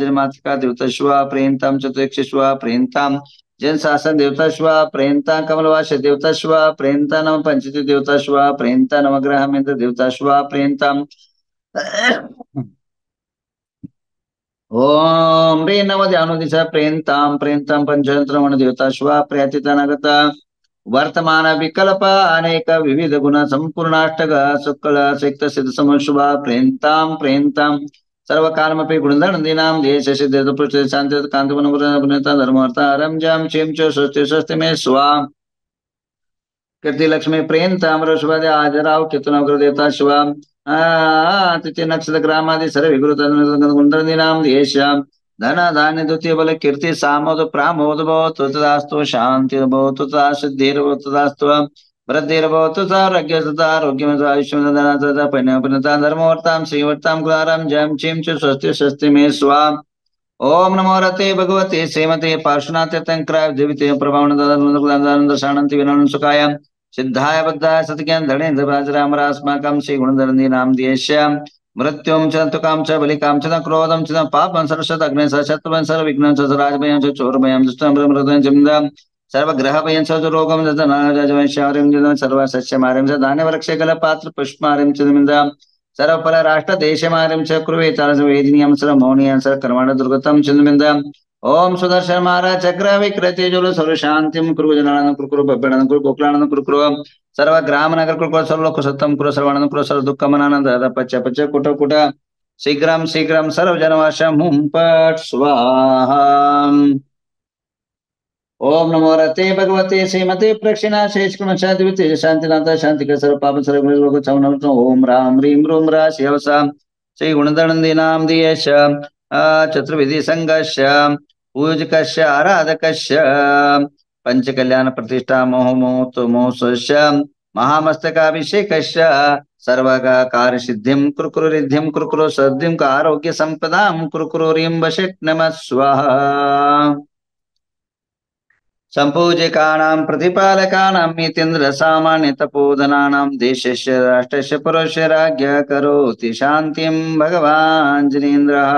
जन्मात्मका देवताश्वा प्रेन्तां चतुरेक्षश्वा प्रेन्तां जन शासन देवताश्वा प्रेन्ता कमलवास देवताश्वा प्रेन्ता नम पंचति देवताश्वा प्रेन्ता नवग्रहमेन्द्र देवताश्वा प्रेन्तां ओम रे नम ध्यानोदिश प्रेन्तां प्रेन्तां पंचतंत्रमण देवताश्वा प्रयतितानागता वर्तमान विकल्प अनेक विविध गुण संपूर्णाष्टक शुक्ल सिक्त सिद्ध समशुभा प्रेन्तां प्रेन्तां सर्वकालमपि गुणधनदीनां देशस्य शांति कांतवनता धर्मार्थारं जां क्षीं च स्वस्ति स्वस्ति मे स्वा कीर्ति लक्ष्मी प्रेन्तां वृषभादि आजराव केतुनग्र देवता शिवा तिथि नक्षत्र ग्रामादि सर्व विकृत गुणधनदीनां देशां धन धान्य द्वितीय बल कीर्ति सामोद प्रामोद भवतु तदास्तु शांति भवतु तदा सिद्धिर्भवतु तदास्तु वृद्धिर्भवतु आरोग्य तथा आरोग्यम आयुष्यम तथा पुण्यपुण्यता धर्मवर्तां श्रीवर्तां कुलारां जयं चीं च स्वस्ति स्वस्ति मे स्वा ओम नमो रते भगवते श्रीमते पार्श्वनाथ्यंकराय देवते प्रभावनदानंद शानंति विनोन सुखाय सिद्धाय बद्धाय सत्यज्ञान धनेन्द्र भाजरामरास्माकं श्री गुणधरन्दीनां देश्यां मृत्युं च तुकां च बलिकां च क्रोधं च पापं सर्वशत अग्ने सशत्वं सर्व विघ्नं च राजभयं च चोरभयं दुष्टमृतं चिन्तां सर्व ग्रहभयं च रोगं जजनाजवैश्यं जन सर्व सस्यमार्यं च धान्यवृक्षकल पात्र पुष्पमार्यं च निन्दां सर्व फल राष्ट्र देशमार्यं च कुर्वे तारसवेदिनीं सर्व मौनीयं सर्व कर्मण दुर्गतं च निन्दां ओम सुदर्शन महाराज चक्र विक्रते जोल सर्व शांतिम कुरु जनानंद कुरु बब्बेनानंद कुरु गोकुलानंद कुरु सर्व ग्राम नगर कुरु सर्व लोक सत्तम कुरु सर्वानंद कुरु सर्व दुख मनानंद पच्च पच्च कुट कुट शीघ्रम सर्व जनवाशम हुम पट स्वाहा। ओम नमो रते भगवते श्रीमते प्रक्षिणा शेष कृण शांति शांतिनाथ शांति सर्व पाप सर्व ओम राम ह्रीम रूम रा शिवसा श्री गुणधनंदीनां दियेश चतुर्विधि संघर्ष पूजकस्य आराधकस्य पंच कल्याण प्रतिष्ठा मोह मोत महामस्तकाभिषेकस्य सर्वकार सिद्धिं कुरुकुरु रिद्धिं कुरुकुरु सिद्धिं आरोग्य संपदां कुरुकुरु रीं वशेत् नमः स्वाहा। संपूजिकाणां प्रतिपालकानां मितेन्द्र सामान्य तपोधनानां देशस्य राष्ट्रस्य पुरस्य राज्ञ करोति शांतिं भगवान् जिनेन्द्रः।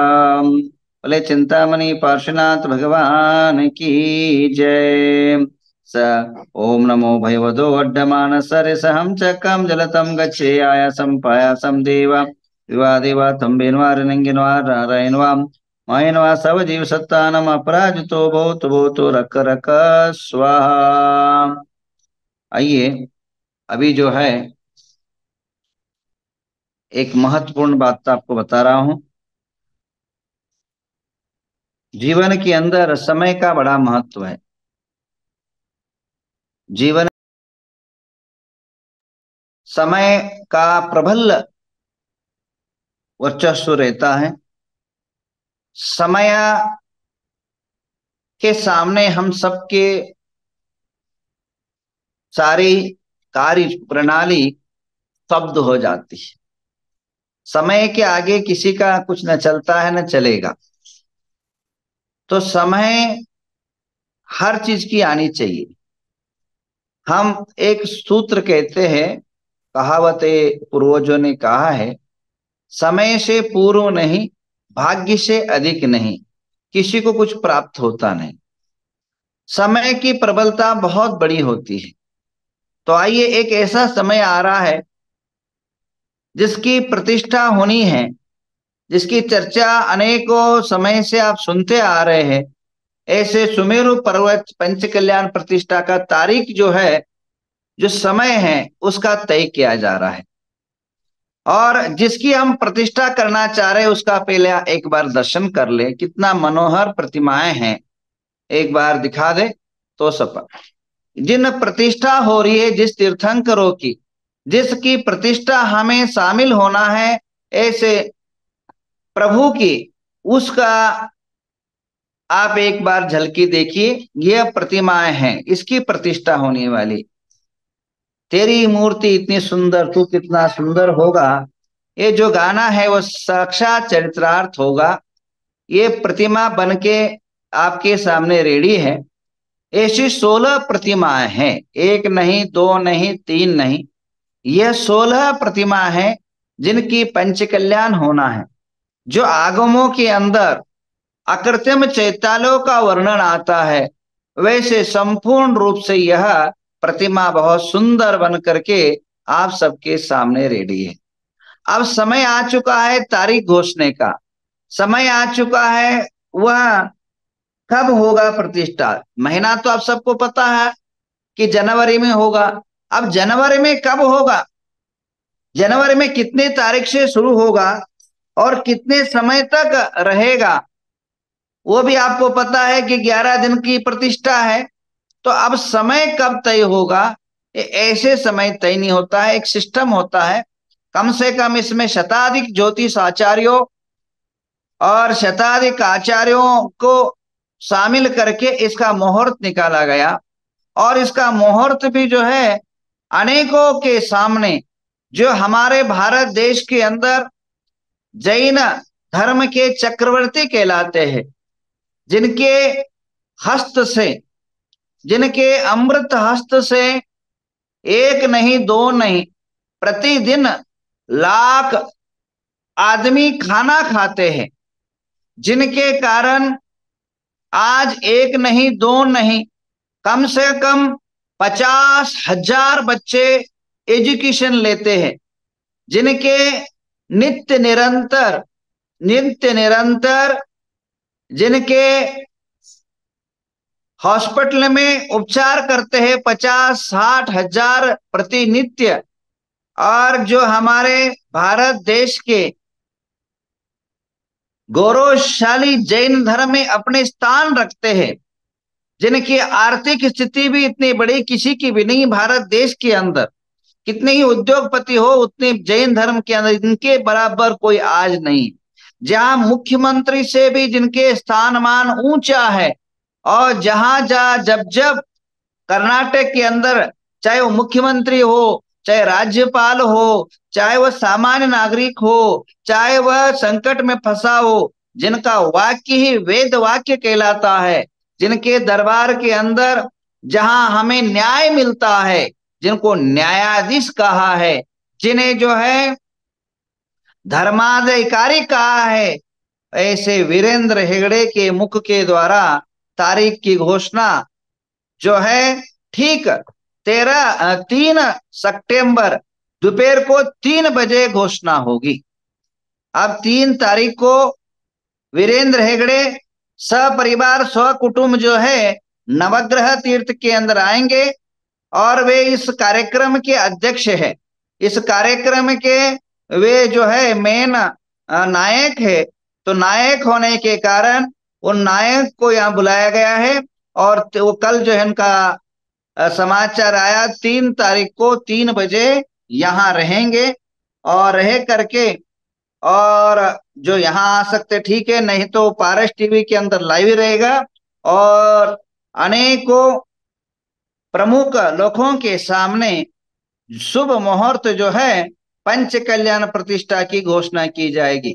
भले चिंतामणि पार्श्वनाथ भगवान की जय। स ओम नमो भगवतो अड्डमानस सहम चक्रम जलतम गच्छे आयासं पायासं देवा दिवा देवा तम बेन्वारंगिन्वा नारायणवा मायनवा सब जीव सत्तानम अपराजितो भवतु रक रक स्वाहा। आइए अभी जो है एक महत्वपूर्ण बात आपको बता रहा हूं। जीवन के अंदर समय का बड़ा महत्व है। जीवन समय का प्रबल वर्चस्व रहता है। समय के सामने हम सबके सारी कार्य प्रणाली स्तब्ध हो जाती है। समय के आगे किसी का कुछ न चलता है न चलेगा। तो समय हर चीज की आनी चाहिए। हम एक सूत्र कहते हैं, कहावतें पूर्वजों ने कहा है, समय से पूर्व नहीं, भाग्य से अधिक नहीं, किसी को कुछ प्राप्त होता नहीं। समय की प्रबलता बहुत बड़ी होती है। तो आइए, एक ऐसा समय आ रहा है जिसकी प्रतिष्ठा होनी है, जिसकी चर्चा अनेकों समय से आप सुनते आ रहे हैं। ऐसे सुमेरु पर्वत पंच कल्याण प्रतिष्ठा का तारीख जो है, जो समय है, उसका तय किया जा रहा है। और जिसकी हम प्रतिष्ठा करना चाह रहे हैं उसका पहले एक बार दर्शन कर ले। कितना मनोहर प्रतिमाएं हैं, एक बार दिखा दे तो सब। जिन प्रतिष्ठा हो रही है, जिस तीर्थंकरों की, जिसकी प्रतिष्ठा हमें शामिल होना है, ऐसे प्रभु की, उसका आप एक बार झलकी देखिए। यह प्रतिमाएं हैं, इसकी प्रतिष्ठा होने वाली। तेरी मूर्ति इतनी सुंदर, तू कितना सुंदर होगा। ये जो गाना है वो साक्षात चरित्रार्थ होगा। ये प्रतिमा बनके आपके सामने रेडी है। ऐसी 16 प्रतिमाएं हैं, एक नहीं, दो नहीं, तीन नहीं, यह 16 प्रतिमा हैं जिनकी पंच कल्याण होना है। जो आगमों के अंदर अकृत्रिम चैतालों का वर्णन आता है, वैसे संपूर्ण रूप से यह प्रतिमा बहुत सुंदर बन करके आप सबके सामने रेडी है। अब समय आ चुका है तारीख घोषणे का, समय आ चुका है। वह कब होगा प्रतिष्ठा? महीना तो आप सबको पता है कि जनवरी में होगा। अब जनवरी में कब होगा, जनवरी में कितने तारीख से शुरू होगा और कितने समय तक रहेगा, वो भी आपको पता है कि 11 दिन की प्रतिष्ठा है। तो अब समय कब तय होगा, ऐसे समय तय नहीं होता है, एक सिस्टम होता है। कम से कम इसमें शताधिक ज्योतिष आचार्यों और शताधिक आचार्यों को शामिल करके इसका मुहूर्त निकाला गया, और इसका मुहूर्त भी जो है अनेकों के सामने, जो हमारे भारत देश के अंदर जैन धर्म के चक्रवर्ती कहलाते हैं, जिनके हस्त से, जिनके अमृत हस्त से एक नहीं दो नहीं प्रतिदिन लाख आदमी खाना खाते हैं, जिनके कारण आज एक नहीं दो नहीं कम से कम 50,000 बच्चे एजुकेशन लेते हैं, जिनके नित्य निरंतर जिनके हॉस्पिटल में उपचार करते हैं 50-60,000 प्रतिनित्य, और जो हमारे भारत देश के गौरवशाली जैन धर्म में अपने स्थान रखते हैं, जिनकी आर्थिक स्थिति भी इतनी बड़ी किसी की भी नहीं। भारत देश के अंदर कितने ही उद्योगपति हो उतने जैन धर्म के अंदर इनके बराबर कोई आज नहीं, जहां मुख्यमंत्री से भी जिनके स्थान मान ऊंचा है, और जहां जब कर्नाटक के अंदर चाहे वो मुख्यमंत्री हो, चाहे राज्यपाल हो, चाहे वह सामान्य नागरिक हो, चाहे वह संकट में फंसा हो, जिनका वाक्य ही वेद वाक्य कहलाता है, जिनके दरबार के अंदर जहां हमें न्याय मिलता है, जिनको न्यायाधीश कहा है, जिन्हें जो है धर्माधिकारी कहा है, ऐसे वीरेंद्र हेगड़े के मुख के द्वारा तारीख की घोषणा जो है ठीक 3 सितंबर दोपहर को 3 बजे घोषणा होगी। अब 3 तारीख को वीरेंद्र हेगड़े सपरिवार स्वकुटुंब जो है नवग्रह तीर्थ के अंदर आएंगे, और वे इस कार्यक्रम के अध्यक्ष है, इस कार्यक्रम के वे जो है मेन नायक है। तो नायक होने के कारण उन नायक को यहाँ बुलाया गया है, और वो कल जो है उनका समाचार आया 3 तारीख को 3 बजे यहाँ रहेंगे, और रह करके और जो यहाँ आ सकते ठीक है, नहीं तो पारस टीवी के अंदर लाइव ही रहेगा, और अनेकों प्रमुख लोगों के सामने शुभ मुहूर्त जो है पंच कल्याण प्रतिष्ठा की घोषणा की जाएगी,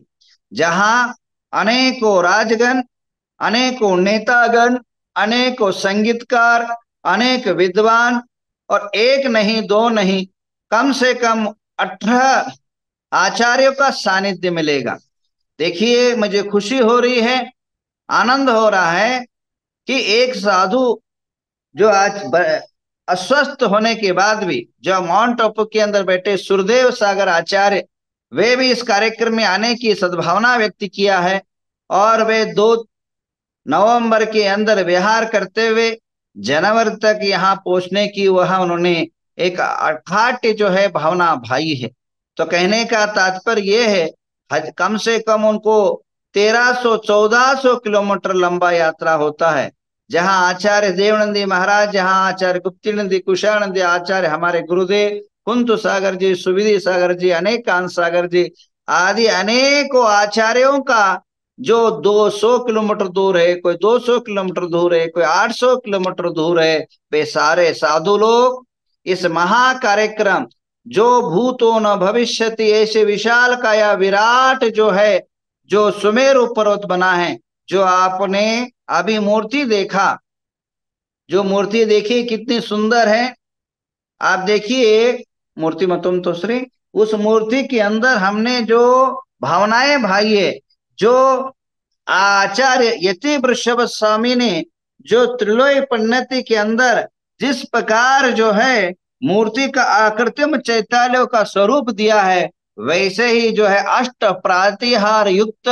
जहां अनेकों राजगण, अनेकों नेतागण, अनेकों संगीतकार, अनेक विद्वान, और एक नहीं दो नहीं कम से कम 18 आचार्यों का सानिध्य मिलेगा। देखिए मुझे खुशी हो रही है, आनंद हो रहा है कि एक साधु जो आज अस्वस्थ होने के बाद भी जो माउंट आबू के अंदर बैठे सुरदेव सागर आचार्य, वे भी इस कार्यक्रम में आने की सद्भावना व्यक्त किया है, और वे 2 नवंबर के अंदर विहार करते हुए जनवरी तक यहाँ पहुंचने की वह उन्होंने एक अखाट जो है भावना भाई है। तो कहने का तात्पर्य यह है कम से कम उनको 1300-1400 किलोमीटर लंबा यात्रा होता है, जहाँ आचार्य देवनंदी महाराज, जहाँ आचार्य गुप्तिनंदी, कुशानंदी आचार्य, हमारे गुरुदेव कुंत सागर जी, सुविधि सागर जी, अनेकांत सागर जी आदि अनेकों आचार्यों का जो 200 किलोमीटर दूर है, कोई 200 किलोमीटर दूर है, कोई 800 किलोमीटर दूर है, वे सारे साधु लोग इस महा कार्यक्रम जो भूतो न भविष्यति ऐसे विशाल काया विराट जो है, जो सुमेरु पर्वत बना है, जो आपने अभी मूर्ति देखा, जो मूर्ति देखी कितनी सुंदर है। आप देखिए मूर्ति मतुम तो श्री, उस मूर्ति के अंदर हमने जो भावनाएं भाई है, जो आचार्य यति वृषभ स्वामी ने जो त्रिलोय पन्नति के अंदर जिस प्रकार जो है मूर्ति का आकृतिम चैतालय का स्वरूप दिया है, वैसे ही जो है अष्ट प्रातिहार युक्त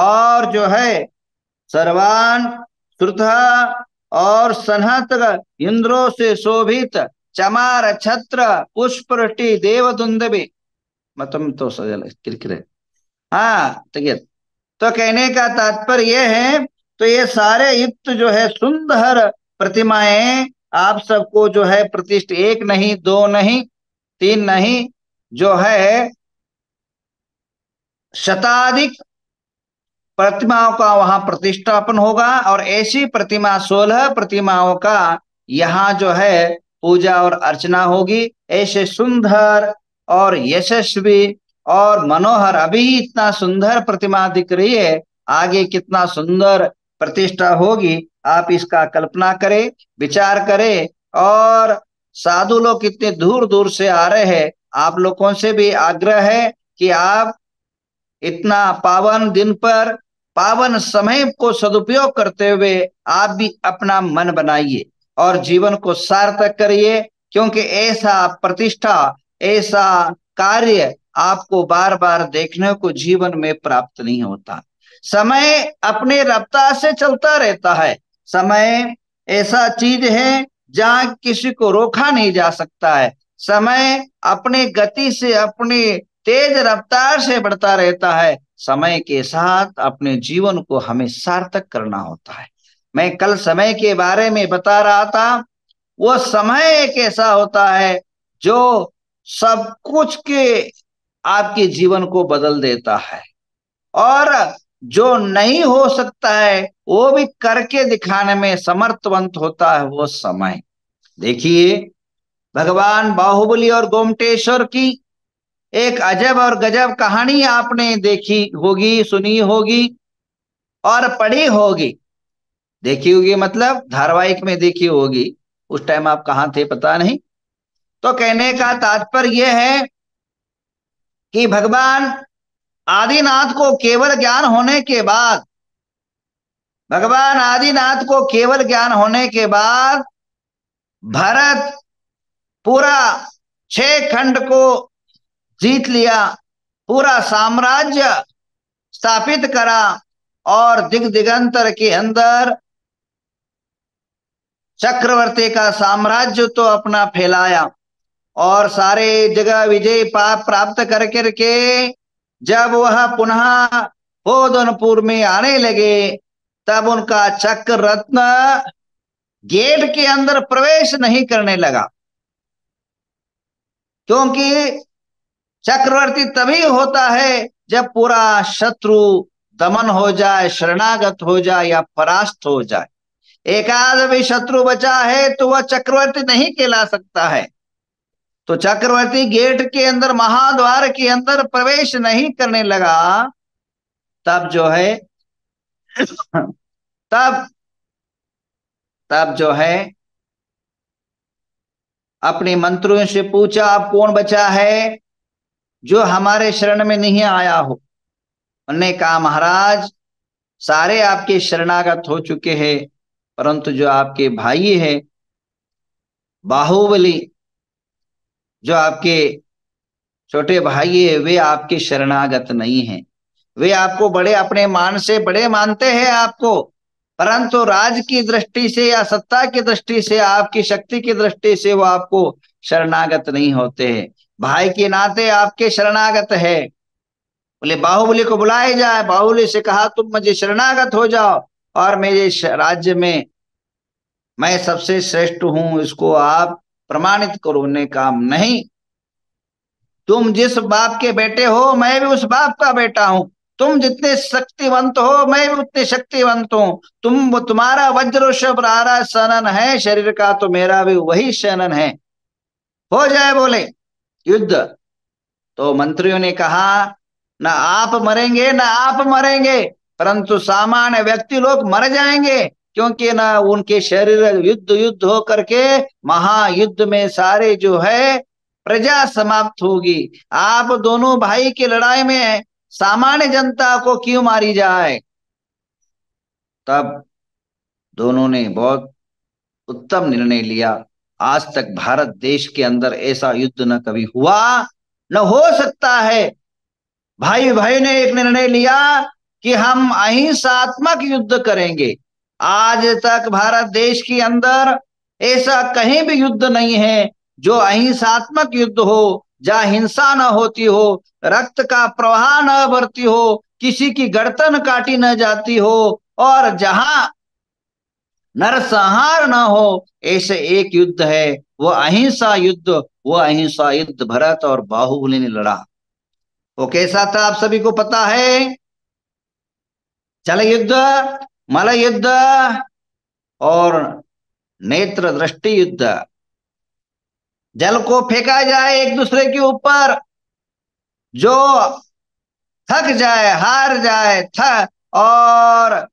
और जो है सर्वान श्रुता और सनहत इंद्रों से शोभित चमार छत्र पुष्पटी देवदुंदबी मतम तो सजल किरकिरे। हाँ तो कहने का तात्पर्य यह है, तो ये सारे युक्त जो है सुंदर प्रतिमाएं आप सबको जो है प्रतिष्ठित एक नहीं, दो नहीं, तीन नहीं, जो है शताधिक प्रतिमाओं का वहां प्रतिष्ठापन होगा और ऐसी प्रतिमा 16 प्रतिमाओं का यहाँ जो है पूजा और अर्चना होगी। ऐसे सुंदर और यशस्वी और मनोहर, अभी इतना सुंदर प्रतिमा दिख रही है, आगे कितना सुंदर प्रतिष्ठा होगी, आप इसका कल्पना करें, विचार करें। और साधु लोग कितने दूर दूर से आ रहे हैं, आप लोगों से भी आग्रह है कि आप इतना पावन दिन पर पावन समय को सदुपयोग करते हुए आप भी अपना मन बनाइए और जीवन को सार्थक करिए, क्योंकि ऐसा प्रतिष्ठा, ऐसा कार्य आपको बार बार देखने को जीवन में प्राप्त नहीं होता। समय अपने रफ्तार से चलता रहता है। समय ऐसा चीज है जहाँ किसी को रोका नहीं जा सकता है। समय अपने गति से, अपने तेज रफ्तार से बढ़ता रहता है। समय के साथ अपने जीवन को हमें सार्थक करना होता है। मैं कल समय के बारे में बता रहा था। वो समय एक ऐसा होता है जो सब कुछ के आपके जीवन को बदल देता है और जो नहीं हो सकता है वो भी करके दिखाने में समर्थवंत होता है वो समय। देखिए भगवान बाहुबली और गोमटेश्वर की एक अजब और गजब कहानी आपने देखी होगी, सुनी होगी और पढ़ी होगी, देखी होगी मतलब धारावाहिक में देखी होगी, उस टाइम आप कहाँ थे पता नहीं। तो कहने का तात्पर्य यह है कि भगवान आदिनाथ को केवल ज्ञान होने के बाद, भगवान आदिनाथ को केवल ज्ञान होने के बाद भरत पूरा 6 खंड को जीत लिया, पूरा साम्राज्य स्थापित करा और दिग्दिगंतर के अंदर चक्रवर्ती का साम्राज्य तो अपना फैलाया और सारे जगह विजय प्राप्त कर करके जब वह पुनः पोदनपुर में आने लगे तब उनका चक्र रत्न गेट के अंदर प्रवेश नहीं करने लगा, क्योंकि चक्रवर्ती तभी होता है जब पूरा शत्रु दमन हो जाए, शरणागत हो जाए या परास्त हो जाए। एकाध भी शत्रु बचा है तो वह चक्रवर्ती नहीं कहला सकता है। तो चक्रवर्ती गेट के अंदर, महाद्वार के अंदर प्रवेश नहीं करने लगा। तब जो है तब जो है अपने मंत्रियों से पूछा, आप कौन बचा है जो हमारे शरण में नहीं आया हो। उन्होंने कहा महाराज सारे आपके शरणागत हो चुके हैं, परंतु जो आपके भाई है बाहुबली, जो आपके छोटे भाई है, वे आपके शरणागत नहीं हैं। वे आपको बड़े, अपने मान से बड़े मानते हैं आपको, परंतु राज की दृष्टि से या सत्ता की दृष्टि से, आपकी शक्ति की दृष्टि से वो आपको शरणागत नहीं होते हैं। भाई के नाते आपके शरणागत है। बोले बाहुबली को बुलाया जाए। बाहुबली से कहा तुम मुझे शरणागत हो जाओ और मेरे राज्य में मैं सबसे श्रेष्ठ हूं, इसको आप प्रमाणित करो। ने काम नहीं, तुम जिस बाप के बेटे हो मैं भी उस बाप का बेटा हूं, तुम जितने शक्तिवंत हो मैं भी उतने शक्तिवंत हूँ, तुम्हारा वज्रोषभ रारा शनन है शरीर का, तो मेरा भी वही शनन है, हो जाए बोले युद्ध। तो मंत्रियों ने कहा ना आप मरेंगे, ना आप मरेंगे, परंतु सामान्य व्यक्ति लोग मर जाएंगे, क्योंकि ना उनके शरीर युद्ध हो करके महायुद्ध में सारे जो है प्रजा समाप्त होगी। आप दोनों भाई की लड़ाई में सामान्य जनता को क्यों मारी जाए। तब दोनों ने बहुत उत्तम निर्णय लिया। आज तक भारत देश के अंदर ऐसा युद्ध न कभी हुआ न हो सकता है। भाई भाई ने एक निर्णय लिया कि हम अहिंसात्मक युद्ध करेंगे। आज तक भारत देश के अंदर ऐसा कहीं भी युद्ध नहीं है जो अहिंसात्मक युद्ध हो, जहाँ हिंसा न होती हो, रक्त का प्रवाह न बढ़ती हो, किसी की गर्दन काटी न जाती हो और जहां नरसंहार न हो। ऐसे एक युद्ध है, वो अहिंसा युद्ध। वो अहिंसा युद्ध भरत और बाहुबली ने लड़ा। वो कैसा था आप सभी को पता है। जल युद्ध, मल युद्ध और नेत्र दृष्टि युद्ध। जल को फेंका जाए एक दूसरे के ऊपर, जो थक जाए, हार जाए, और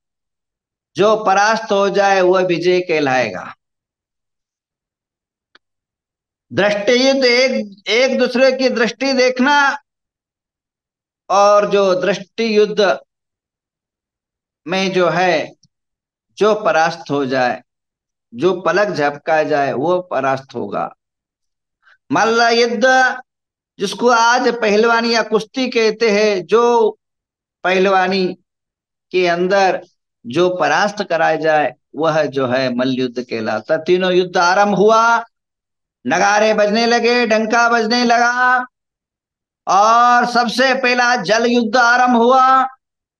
जो परास्त हो जाए वह विजय कहलाएगा। दृष्टि युद्ध, एक दूसरे की दृष्टि देखना, और जो दृष्टि युद्ध में जो है, जो परास्त हो जाए, जो पलक झपका जाए वो परास्त होगा। मल्ल युद्ध, जिसको आज पहलवानी या कुश्ती कहते हैं, जो पहलवानी के अंदर जो परास्त कराया जाए वह जो है मल्ल युद्ध कहलाता। तीनों युद्ध आरंभ हुआ, नगारे बजने लगे, डंका बजने लगा और सबसे पहला जल युद्ध आरंभ हुआ।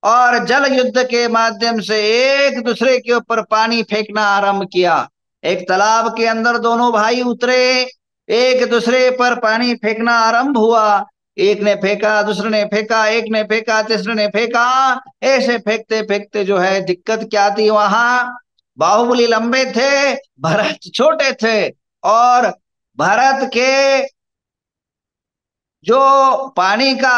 और जल युद्ध के माध्यम से एक दूसरे के ऊपर पानी फेंकना आरंभ किया। एक तालाब के अंदर दोनों भाई उतरे, एक दूसरे पर पानी फेंकना आरंभ हुआ। एक ने फेंका, दूसरे ने फेंका, एक ने फेंका, तीसरे ने फेंका। ऐसे फेंकते फेंकते जो है, दिक्कत क्या थी वहां, बाहुबली लंबे थे, भरत छोटे थे और भरत के जो पानी का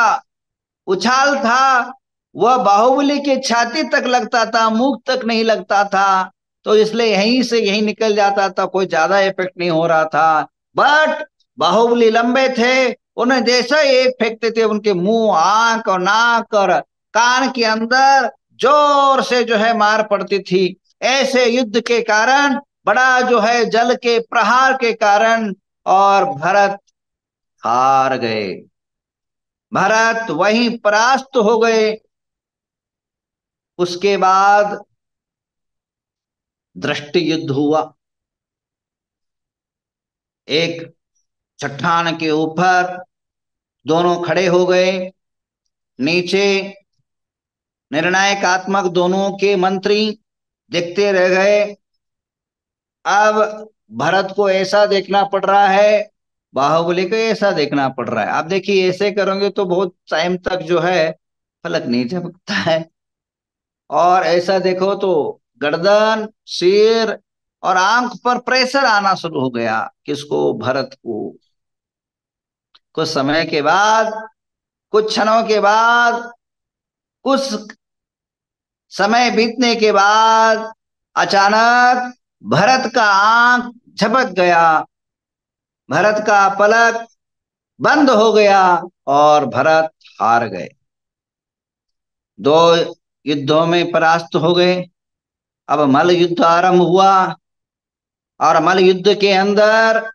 उछाल था वह बाहुबली की छाती तक लगता था, मुख तक नहीं लगता था। तो इसलिए यहीं से यहीं निकल जाता था, कोई ज्यादा इफेक्ट नहीं हो रहा था। बट बाहुबली लंबे थे, उन्हें जैसा एक फेंकते थे उनके मुंह, आंख और नाक और कान के अंदर जोर से जो है मार पड़ती थी। ऐसे युद्ध के कारण, बड़ा जो है जल के प्रहार के कारण, और भरत हार गए। भरत वहीं परास्त हो गए। उसके बाद दृष्टि युद्ध हुआ। एक चट्टान के ऊपर दोनों खड़े हो गए। नीचे निर्णायकात्मक दोनों के मंत्री देखते रह गए। अब भरत को ऐसा देखना पड़ रहा है, बाहुबली को ऐसा देखना पड़ रहा है। आप देखिए, ऐसे करोगे तो बहुत टाइम तक जो है फलक नहीं झपकता है, और ऐसा देखो तो गर्दन, सिर और आंख पर प्रेशर आना शुरू हो गया। किसको? भरत को। कुछ समय के बाद, कुछ क्षणों के बाद, कुछ समय बीतने के बाद अचानक भरत का आंख झपक गया, भरत का पलक बंद हो गया और भरत हार गए। दो युद्धों में परास्त हो गए। अब मल्ल युद्ध आरंभ हुआ और मल्ल युद्ध के अंदर